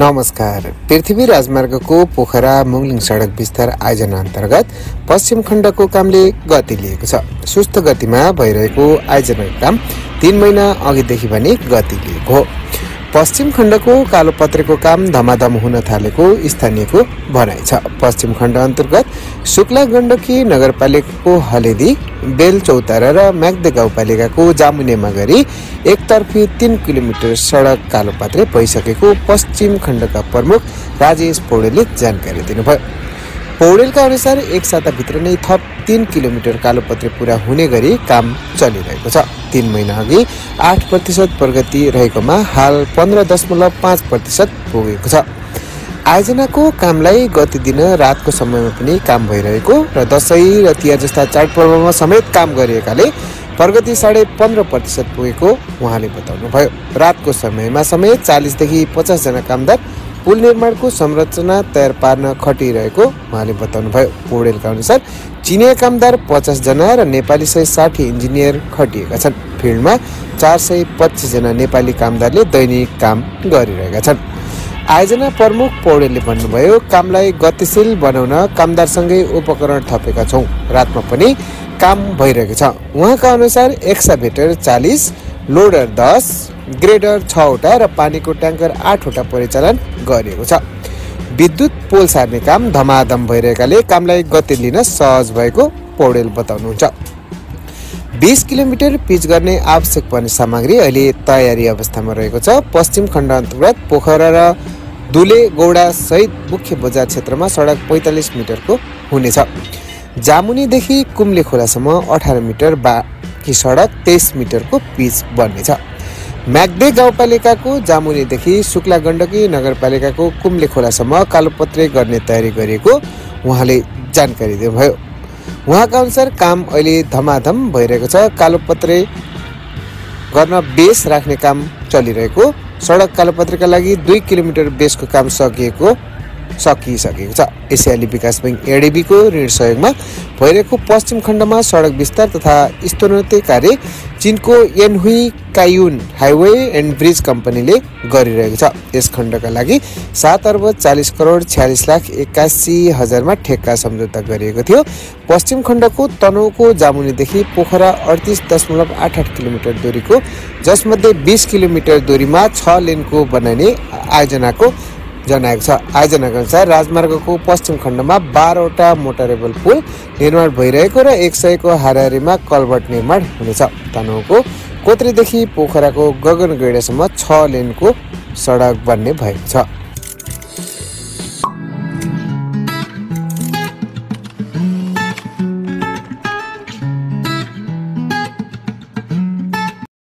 नमस्कार। पृथ्वी राजमार्गको पोखरा मुङलिङ सडक विस्तार आयोजना अन्तर्गत पश्चिम खण्डको कामले गति लिएको छ। सुस्त गतिमा भइरहेको आयोजना काम 3 महिना अघिदेखि भने गति लिएको हो। पश्चिम खण्डको कालोपत्रेको काम धमाधम हुन थालेको स्थानीयको भनाइ छ। पश्चिम खण्ड अन्तर्गत शुक्ला गण्डकी नगरपालिकाको हलेदी, बेल चौतारा र मक्दगाउँपालिकाको जामुनेमा गरी एकतर्फी 3 किलोमिटर सडक कालोपत्रे भइसकेको पश्चिम खण्डका प्रमुख राजेश पौडेलले जानकारी दिनुभयो। पौडेलका अनुसार एक साताभित्र नै थप 3 किलोमिटर कालोपत्रे पूरा हुने गरी काम चलिरहेको छ। 3 महिना अघि 8% प्रगति रहेकोमा हाल 15.5% पुगेको छ। आयोजनाको कामलाई गति दिन रातको समयमा पनि काम भइरहेको र दशैं र तिहार जस्ता चाडपर्वमा समेत काम गरिएकाले प्रगति 15.5% पुगेको उहाँले बताउनुभयो। रातको समयमा समेत 40 देखि 50 जना कामदार पुल निर्माणको संरचना तयार पार्न खटिरहेको उहाँले बताउनुभयो। पौडेलका अनुसार चिनिया कामदार 50 जना र नेपाली 160 इन्जिनियर खटिएका छन्। फिल्डमा 425 जना नेपाली कामदारले दैनिक काम गरिरहेका छन्। आयोजना प्रमुख पौडेलले भन्नुभयो, कामलाई गतिशील बनाउन कामदारसँगै उपकरण थपेका छौँ। रातमा पनि काम भइरहेको छ। उहाँका अनुसार एक्सकाभेटर 40, लोडर 10, ग्रेडर 6 वटा र पानीको ट्याङ्कर 8 वटा परिचालन गरिएको छ। विद्युत पोल सार्ने काम धमाधम भइरहेकाले कामलाई गति लिन सहज भएको पौडेल बताउनुहुन्छ। 20 किलोमिटर पिच गर्ने आवश्यक पर्ने सामग्री अहिले तयारी अवस्थामा रहेको छ। पश्चिम खण्ड अन्तर्गत पोखरा र दुले गौडा सहित मुख्य बजार क्षेत्रमा सडक 45 मिटरको हुनेछ। जामुनीदेखि कुम्ले खोलासम्म 18 मिटर बाँकी सडक 23 मिटरको पिच बन्नेछ। मक्दे गाउँपालिकाको जामुनेदेखि शुक्ला गण्डकी नगरपालिकाको कुम्ले खोलासम्म कालोपत्रे गर्ने तयारी गरेको उहाँले जानकारी दिनुभयो। उहाँका अनुसार काम अहिले धमाधम भइरहेको छ। कालोपत्रे गर्न बेस राख्ने काम चलिरहेको, सडक कालोपत्रेका लागि 2 किलोमिटर बेसको काम सकिसकेको छ। एसियाली विकास बैंक एडिबी को ऋण सहयोगमा भइरहेको पश्चिम खण्डमा सडक विस्तार तथा स्तरोन्नति कार्य चीनको कायुन हाईवे एंड ब्रिज कंपनीले गरिरहेको छ। यस खण्डका लागि 7,40,46,81,000 मा ठेक्का सम्झौता गरिएको थियो। पश्चिम खण्डको तनहुको जामुनीदेखि पोखरा 38.88 किलोमिटर दूरीको, जसमध्ये 20 किलोमिटर दूरीमा 6 लेनको बनाइने जनाएको छ। आयोजनाका अनुसार राजमार्गको पश्चिम खण्डमा 12 वटा मोटरेबल पुल निर्माण भइरहेको र 100 को हाराहारीमा कलभट निर्माण हुनेछ। तनहुको कोत्रेदेखि पोखराको गगनगैडासम्म 6 लेनको सडक बन्ने भएको छ।